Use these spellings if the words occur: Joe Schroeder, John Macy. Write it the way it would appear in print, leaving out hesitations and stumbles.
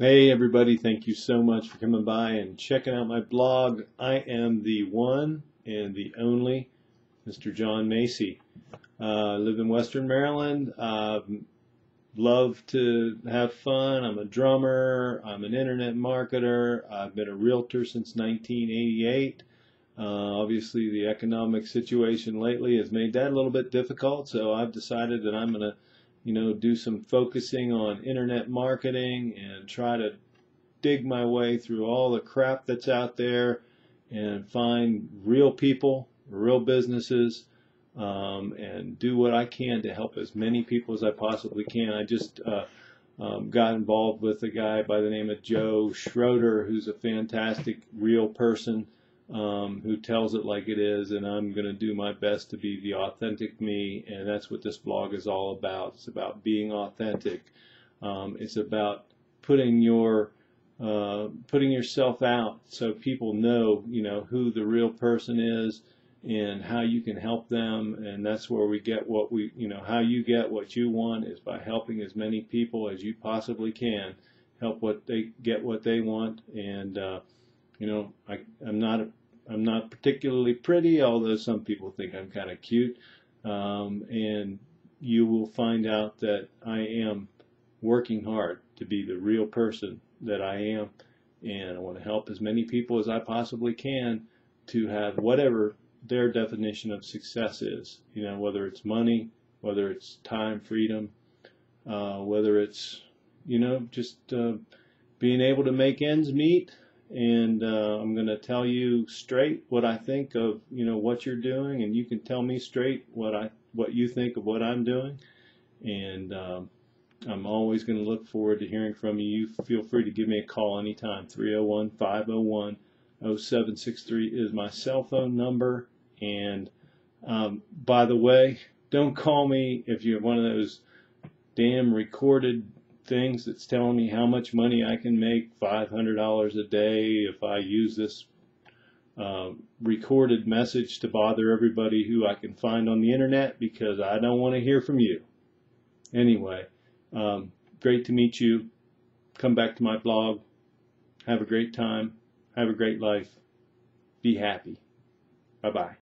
Hey everybody, thank you so much for coming by and checking out my blog. I am the one and the only Mr. John Macy. I live in Western Maryland. Love to have fun. I'm a drummer. I'm an internet marketer. I've been a realtor since 1988. Obviously the economic situation lately has made that a little bit difficult, so I've decided that I'm going to do some focusing on internet marketing and try to dig my way through all the crap that's out there and find real people, real businesses, and do what I can to help as many people as I possibly can. I just got involved with a guy by the name of Joe Schroeder, who's a fantastic real person who tells it like it is, and I'm going to do my best to be the authentic me, and that's what this blog is all about. It's about being authentic. It's about putting yourself out so people know, who the real person is and how you can help them, and that's where we get what we, how you get what you want is by helping as many people as you possibly can, help what they get what they want, and I'm not particularly pretty, although some people think I'm kind of cute, and you will find out that I am working hard to be the real person that I am, and I want to help as many people as I possibly can to have whatever their definition of success is, whether it's money, whether it's time freedom, whether it's, just being able to make ends meet. And I'm going to tell you straight what I think of, what you're doing, and you can tell me straight what you think of what I'm doing. And I'm always going to look forward to hearing from you. You feel free to give me a call anytime. 301-501-0763 is my cell phone number. And by the way, don't call me if you have one of those damn recorded things that's telling me how much money I can make, $500 a day, if I use this recorded message to bother everybody who I can find on the internet, because I don't want to hear from you. Anyway, great to meet you. Come back to my blog. Have a great time. Have a great life. Be happy. Bye-bye.